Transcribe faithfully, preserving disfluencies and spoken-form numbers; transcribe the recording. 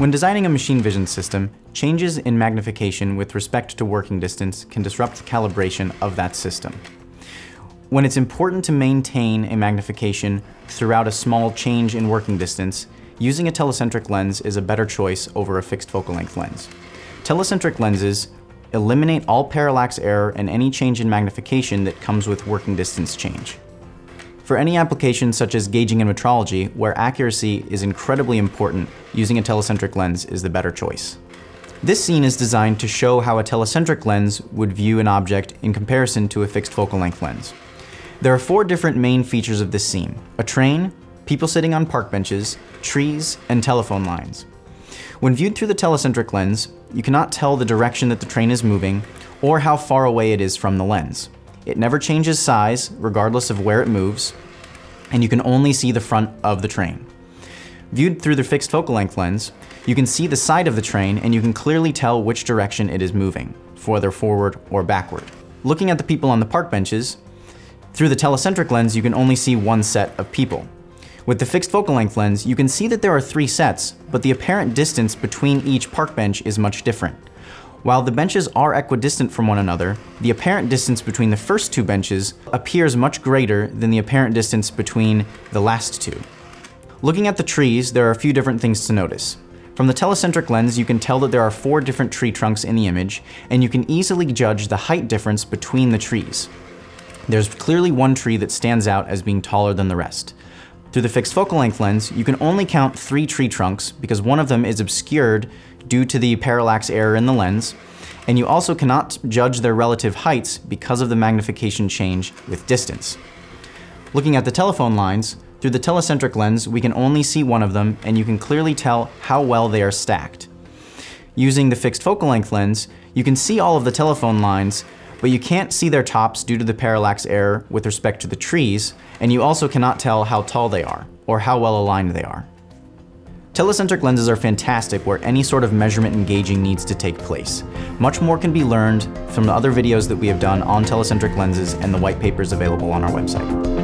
When designing a machine vision system, changes in magnification with respect to working distance can disrupt the calibration of that system. When it's important to maintain a magnification throughout a small change in working distance, using a telecentric lens is a better choice over a fixed focal length lens. Telecentric lenses eliminate all parallax error and any change in magnification that comes with working distance change. For any application such as gauging and metrology, where accuracy is incredibly important, using a telecentric lens is the better choice. This scene is designed to show how a telecentric lens would view an object in comparison to a fixed focal length lens. There are four different main features of this scene: a train, people sitting on park benches, trees, and telephone lines. When viewed through the telecentric lens, you cannot tell the direction that the train is moving or how far away it is from the lens. It never changes size, regardless of where it moves, and you can only see the front of the train. Viewed through the fixed focal length lens, you can see the side of the train and you can clearly tell which direction it is moving, whether forward or backward. Looking at the people on the park benches, through the telecentric lens, you can only see one set of people. With the fixed focal length lens, you can see that there are three sets, but the apparent distance between each park bench is much different. While the benches are equidistant from one another, the apparent distance between the first two benches appears much greater than the apparent distance between the last two. Looking at the trees, there are a few different things to notice. From the telecentric lens, you can tell that there are four different tree trunks in the image, and you can easily judge the height difference between the trees. There's clearly one tree that stands out as being taller than the rest. Through the fixed focal length lens, you can only count three tree trunks because one of them is obscured due to the parallax error in the lens, and you also cannot judge their relative heights because of the magnification change with distance. Looking at the telephone lines, through the telecentric lens, we can only see one of them, and you can clearly tell how well they are stacked. Using the fixed focal length lens, you can see all of the telephone lines, but you can't see their tops due to the parallax error with respect to the trees, and you also cannot tell how tall they are or how well aligned they are. Telecentric lenses are fantastic where any sort of measurement and gauging needs to take place. Much more can be learned from the other videos that we have done on telecentric lenses and the white papers available on our website.